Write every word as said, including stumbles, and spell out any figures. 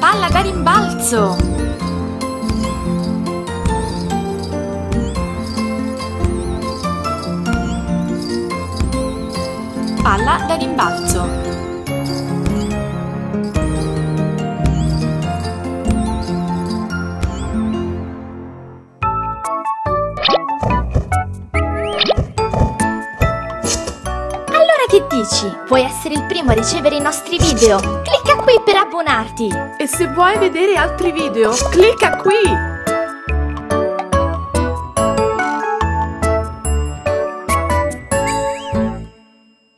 Palla da rimbalzo. Palla da rimbalzo. Puoi essere il primo a ricevere i nostri video. Clicca qui per abbonarti. E se vuoi vedere altri video, clicca qui.